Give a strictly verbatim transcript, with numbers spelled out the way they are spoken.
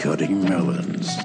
Cutting melons.